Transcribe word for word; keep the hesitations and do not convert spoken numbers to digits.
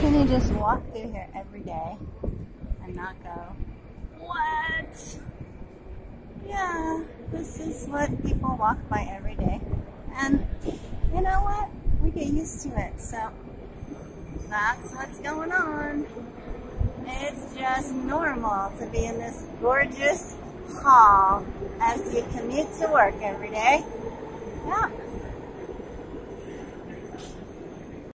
can you just walk through here every day and not go, what? Yeah, this is what people walk by every day. And you know what? We get used to it. So that's what's going on. It's just normal to be in this gorgeous hall as you commute to work every day. Yeah.